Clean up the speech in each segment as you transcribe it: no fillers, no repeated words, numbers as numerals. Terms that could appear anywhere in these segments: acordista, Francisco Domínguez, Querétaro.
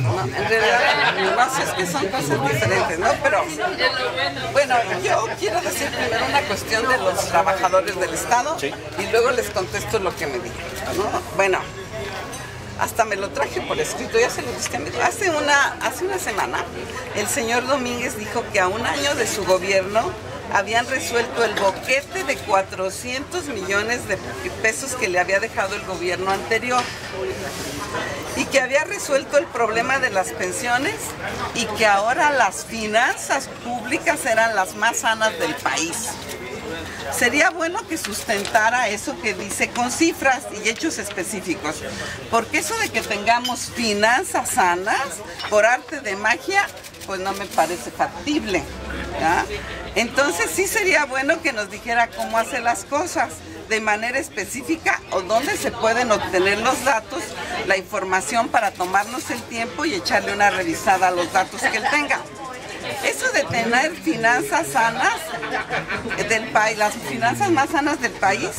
¿no? En realidad, no, es que son cosas diferentes, ¿no? Pero, bueno, yo quiero decir primero una cuestión de los trabajadores del Estado, ¿sí? Y luego les contesto lo que me dijeron, ¿no? Bueno, hasta me lo traje por escrito, ya se lo dije. Hace una semana, el señor Domínguez dijo que a un año de su gobierno habían resuelto el boquete de 400 millones de pesos que le había dejado el gobierno anterior, y que había resuelto el problema de las pensiones, y que ahora las finanzas públicas eran las más sanas del país. Sería bueno que sustentara eso que dice con cifras y hechos específicos, porque eso de que tengamos finanzas sanas por arte de magia, pues no me parece factible, ¿ya? Entonces sí sería bueno que nos dijera cómo hace las cosas de manera específica, o dónde se pueden obtener los datos, la información, para tomarnos el tiempo y echarle una revisada a los datos que él tenga. Eso de tener finanzas sanas del país, las finanzas más sanas del país,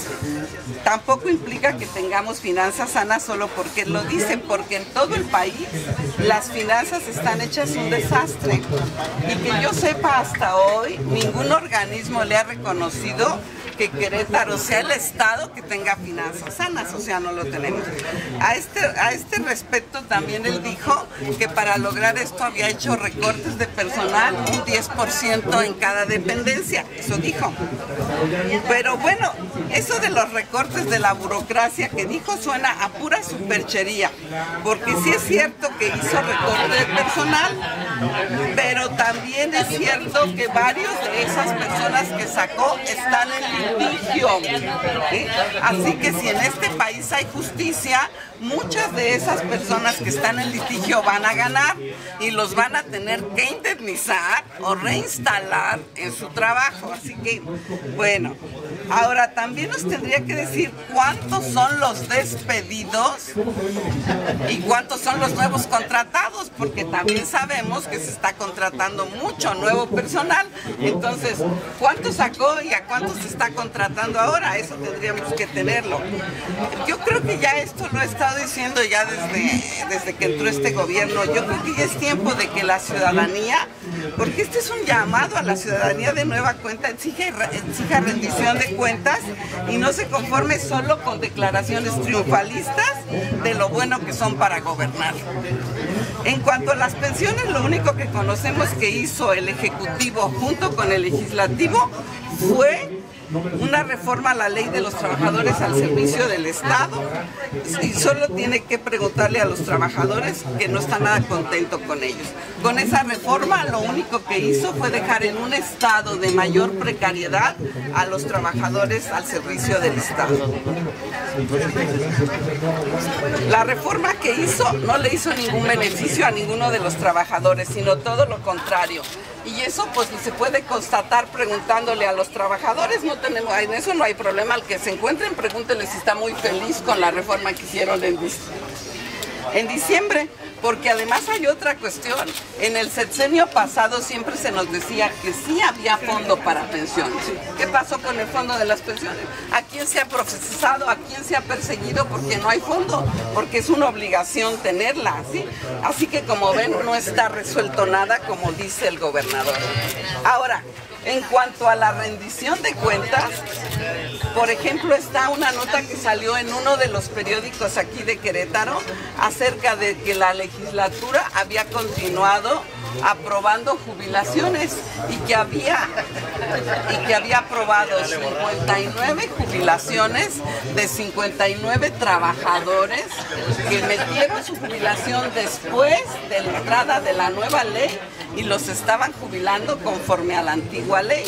tampoco implica que tengamos finanzas sanas solo porque lo dicen, porque en todo el país las finanzas están hechas un desastre. Y que yo sepa, hasta hoy ningún organismo le ha reconocido que Querétaro sea el Estado que tenga finanzas sanas, o sea, no lo tenemos. A este respecto también él dijo que para lograr esto había hecho recortes de personal, un 10% en cada dependencia, eso dijo. Pero bueno, eso de los recortes de la burocracia que dijo suena a pura superchería, porque sí es cierto que hizo recorte de personal, pero también es cierto que varios de esas personas que sacó están en litigio, ¿eh? Así que si en este país hay justicia, muchas de esas personas que están en litigio van a ganar, y los van a tener que indemnizar o reinstalar en su trabajo. Así que, bueno, ahora también nos tendría que decir cuántos son los despedidos y cuántos son los nuevos contratados, porque también sabemos que se está contratando mucho nuevo personal. Entonces, ¿cuántos sacó y a cuántos se está contratando ahora? Eso tendríamos que tenerlo. Yo creo que ya esto lo he estado diciendo ya desde que entró este gobierno. Yo creo que ya es tiempo de que la ciudadanía, porque este es un llamado a la ciudadanía de nueva cuenta, exija rendición de cuentas y no se conforme solo con declaraciones triunfalistas de lo bueno que son para gobernar. En cuanto a las pensiones, lo único que conocemos que hizo el Ejecutivo junto con el Legislativo fue una reforma a la ley de los trabajadores al servicio del Estado, y solo tiene que preguntarle a los trabajadores que no está nada contento con ellos. Con esa reforma lo único que hizo fue dejar en un estado de mayor precariedad a los trabajadores al servicio del Estado. La reforma que hizo no le hizo ningún beneficio a ninguno de los trabajadores, sino todo lo contrario. Y eso pues se puede constatar preguntándole a los trabajadores. No tenemos, en eso no hay problema. Al que se encuentren, pregúntenle si está muy feliz con la reforma que hicieron en diciembre. Porque además hay otra cuestión, en el sexenio pasado siempre se nos decía que sí había fondo para pensiones. ¿Qué pasó con el fondo de las pensiones? ¿A quién se ha procesado? ¿A quién se ha perseguido? Porque no hay fondo, porque es una obligación tenerla, ¿sí? Así que, como ven, no está resuelto nada, como dice el gobernador. Ahora, en cuanto a la rendición de cuentas, por ejemplo, está una nota que salió en uno de los periódicos aquí de Querétaro acerca de que la legislatura había continuado aprobando jubilaciones y que había aprobado 59 jubilaciones de 59 trabajadores que metieron su jubilación después de la entrada de la nueva ley y los estaban jubilando conforme a la antigua ley.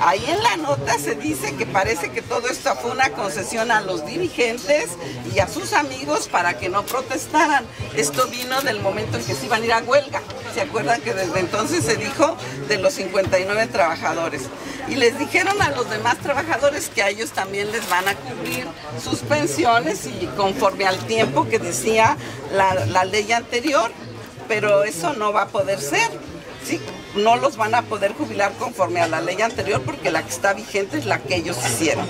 Ahí en la nota se dice que parece que todo esto fue una concesión a los dirigentes y a sus amigos para que no protestaran. Esto vino del momento en que se iban a ir a huelga. ¿Se acuerdan que desde entonces se dijo de los 59 trabajadores? Y les dijeron a los demás trabajadores que a ellos también les van a cubrir sus pensiones y conforme al tiempo que decía la ley anterior, pero eso no va a poder ser. sí, no los van a poder jubilar conforme a la ley anterior porque la que está vigente es la que ellos hicieron.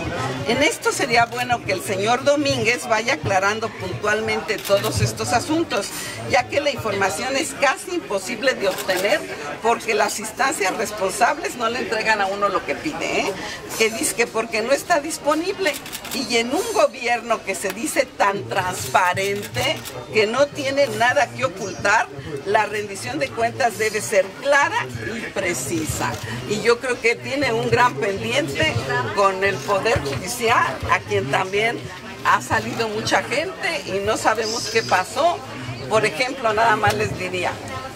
En esto sería bueno que el señor Domínguez vaya aclarando puntualmente todos estos asuntos, ya que la información es casi imposible de obtener porque las instancias responsables no le entregan a uno lo que pide, ¿eh? Que dice que porque no está disponible, y en un gobierno que se dice tan transparente, que no tiene nada que ocultar, la rendición de cuentas debe ser clara y precisa. Y yo creo que tiene un gran pendiente con el Poder Judicial, a quien también ha salido mucha gente y no sabemos qué pasó. Por ejemplo, nada más les diría,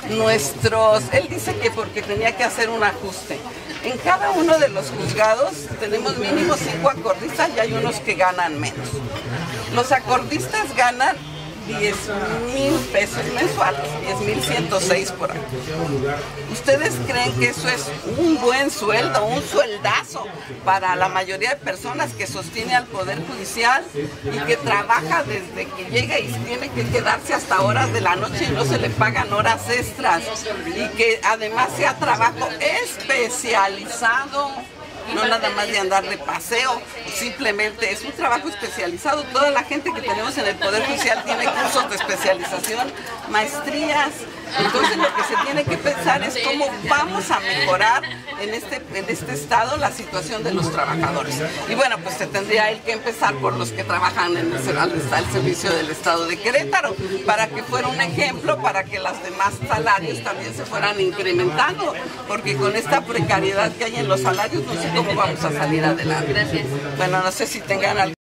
él dice que porque tenía que hacer un ajuste. En cada uno de los juzgados tenemos mínimo 5 acordistas y hay unos que ganan menos. Los acordistas ganan 10,000 pesos mensuales, 10,106 por año. ¿Ustedes creen que eso es un buen sueldo, un sueldazo para la mayoría de personas que sostiene al Poder Judicial y que trabaja desde que llega y tiene que quedarse hasta horas de la noche y no se le pagan horas extras? Y que además sea trabajo especializado, no nada más de andar de paseo, simplemente es un trabajo especializado. Toda la gente que tenemos en el Poder Judicial tiene cursos de especialización, maestrías. Entonces lo que se tiene que pensar es cómo vamos a mejorar en este estado la situación de los trabajadores. Y bueno, pues se tendría él que empezar por los que trabajan en el servicio del estado de Querétaro, para que fuera un ejemplo, para que los demás salarios también se fueran incrementando, porque con esta precariedad que hay en los salarios no sé cómo vamos a salir adelante. Bueno, no sé si tengan algo.